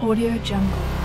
Audio Jungle.